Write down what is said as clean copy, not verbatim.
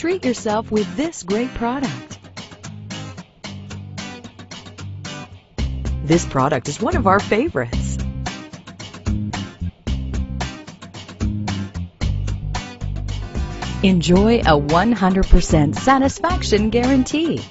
Treat yourself with this great product. This product is one of our favorites. Enjoy a 100% satisfaction guarantee.